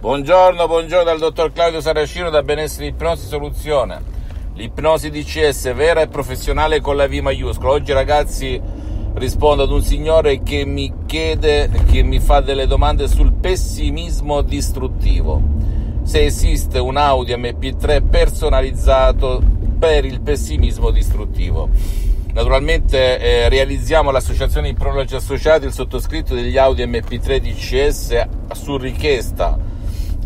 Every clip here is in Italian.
Buongiorno dal dottor Claudio Saracino da Benessere Ipnosi Soluzione. L'ipnosi DCS vera e professionale con la V maiuscola. Oggi ragazzi rispondo ad un signore che mi fa delle domande sul pessimismo distruttivo. Se esiste un audio MP3 personalizzato per il pessimismo distruttivo. Naturalmente realizziamo l'associazione Ipnologi associati, il sottoscritto degli audio MP3 DCS su richiesta,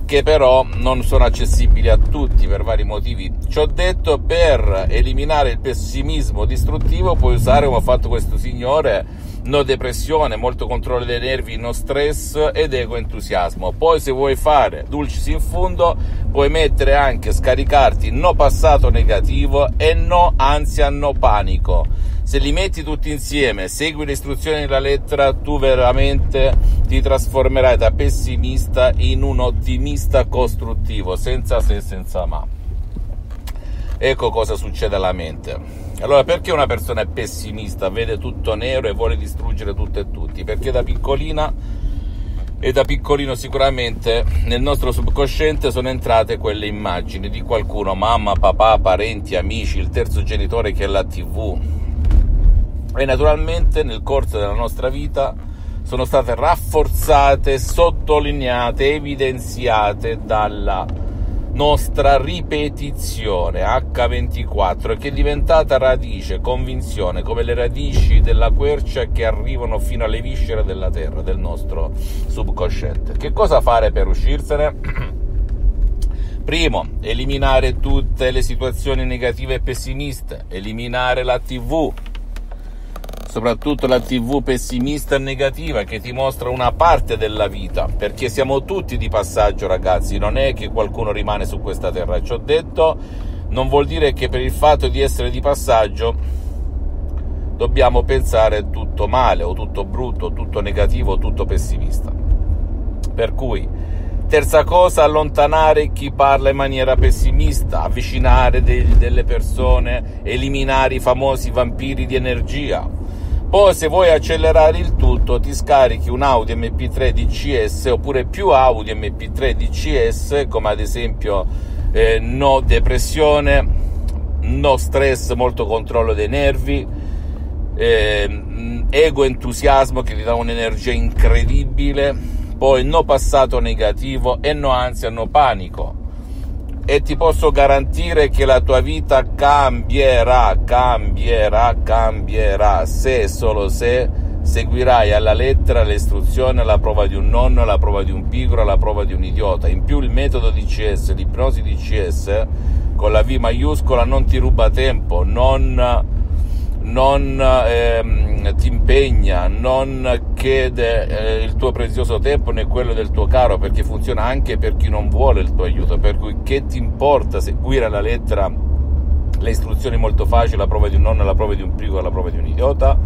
che però non sono accessibili a tutti per vari motivi. Ci ho detto, per eliminare il pessimismo distruttivo puoi usare, come ha fatto questo signore, no depressione, molto controllo dei nervi, no stress ed eco entusiasmo. Poi se vuoi fare dulcis in fundo puoi mettere anche, scaricarti no passato negativo e no ansia, no panico. Se li metti tutti insieme, segui le istruzioni della lettera, tu veramente ti trasformerai da pessimista in un ottimista costruttivo, senza se e senza ma. Ecco cosa succede alla mente. Allora, perché una persona è pessimista, vede tutto nero e vuole distruggere tutto e tutti? Perché da piccolina e da piccolino sicuramente nel nostro subconsciente sono entrate quelle immagini di qualcuno, mamma, papà, parenti, amici, il terzo genitore che è la TV. E naturalmente nel corso della nostra vita sono state rafforzate, sottolineate, evidenziate dalla nostra ripetizione H24, che è diventata radice, convinzione, come le radici della quercia che arrivano fino alle viscere della terra, del nostro subconsciente. Che cosa fare per uscirsene? Primo, eliminare tutte le situazioni negative e pessimiste, eliminare la TV, soprattutto la TV pessimista e negativa, che ti mostra una parte della vita, perché siamo tutti di passaggio ragazzi, non è che qualcuno rimane su questa terra. Ci ho detto, non vuol dire che per il fatto di essere di passaggio dobbiamo pensare tutto male o tutto brutto, tutto negativo, tutto pessimista. Per cui terza cosa, allontanare chi parla in maniera pessimista, avvicinare delle persone, eliminare i famosi vampiri di energia. Poi se vuoi accelerare il tutto ti scarichi un audio MP3 DCS oppure più audio MP3 DCS, come ad esempio no depressione, no stress, molto controllo dei nervi, ego entusiasmo che ti dà un'energia incredibile, poi no passato negativo e no ansia, no panico. E ti posso garantire che la tua vita cambierà se e solo se seguirai alla lettera l'istruzione, la prova di un nonno, la prova di un pigro, la prova di un idiota. In più il metodo DCS, l'ipnosi DCS con la V maiuscola, non ti ruba tempo, non ti impegna, non chiede il tuo prezioso tempo né quello del tuo caro, perché funziona anche per chi non vuole il tuo aiuto. Per cui che ti importa seguire alla lettera le istruzioni molto facili, la prova di un nonno, la prova di un pigro, la prova di un idiota?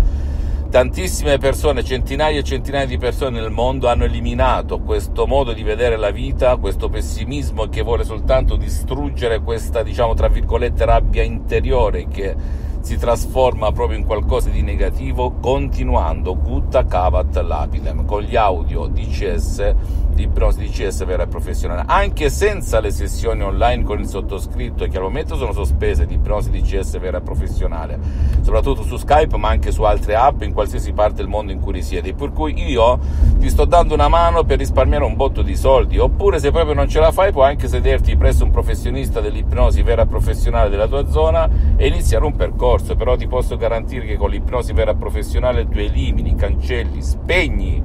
Tantissime persone, centinaia e centinaia di persone nel mondo hanno eliminato questo modo di vedere la vita, questo pessimismo che vuole soltanto distruggere questa, diciamo tra virgolette, rabbia interiore che si trasforma proprio in qualcosa di negativo, continuando Gutta Cavat Lapidem con gli audio DCS, di Bronze DCS vera e professionale. Anche senza le sessioni online con il sottoscritto, che al momento sono sospese, di Bronze DCS vera e professionale, soprattutto su Skype ma anche su altre app in qualsiasi parte del mondo in cui risiedi, per cui io ti sto dando una mano per risparmiare un botto di soldi. Oppure se proprio non ce la fai puoi anche sederti presso un professionista dell'ipnosi vera e professionale della tua zona e iniziare un percorso. Però ti posso garantire che con l'ipnosi vera professionale tu elimini, cancelli, spegni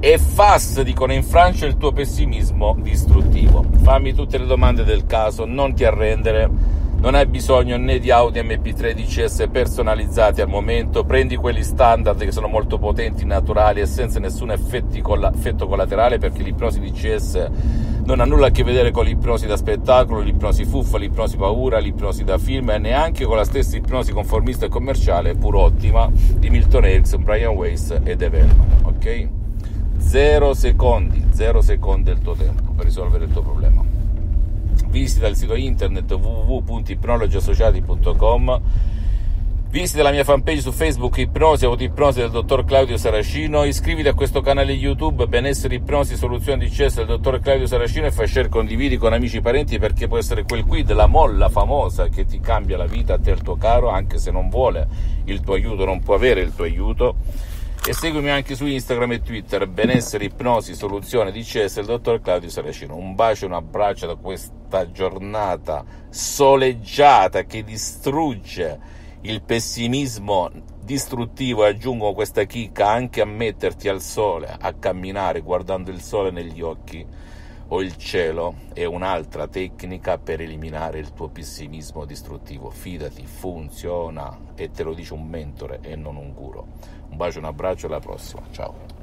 e dicono in Francia, il tuo pessimismo distruttivo. Fammi tutte le domande del caso, non ti arrendere, non hai bisogno né di audio MP3 DCS personalizzati al momento, prendi quelli standard che sono molto potenti, naturali e senza nessun effetto collaterale, perché l'ipnosi DCS non ha nulla a che vedere con l'ipnosi da spettacolo, l'ipnosi fuffa, l'ipnosi paura, l'ipnosi da film e neanche con la stessa ipnosi conformista e commerciale pur ottima di Milton Erickson, Brian Weiss e De Venno, ok? 0 secondi del tuo tempo per risolvere il tuo problema. Visita il sito internet www.ipnologiassociati.com Visita la mia fanpage su Facebook Ipnosi Autoipnosi del dottor Claudio Saracino, iscriviti a questo canale YouTube Benessere Ipnosi Soluzione DCS del dottor Claudio Saracino e fai share, condividi con amici e parenti, perché può essere quel quid, la molla famosa che ti cambia la vita a te e al tuo caro, anche se non vuole il tuo aiuto, non può avere il tuo aiuto. E seguimi anche su Instagram e Twitter Benessere Ipnosi Soluzione DCS del dottor Claudio Saracino. Un bacio, un abbraccio da questa giornata soleggiata che distrugge il pessimismo distruttivo, e aggiungo questa chicca anche a metterti al sole, a camminare guardando il sole negli occhi o il cielo. È un'altra tecnica per eliminare il tuo pessimismo distruttivo. Fidati, funziona, e te lo dice un mentore e non un guru. Un bacio, un abbraccio e alla prossima, ciao.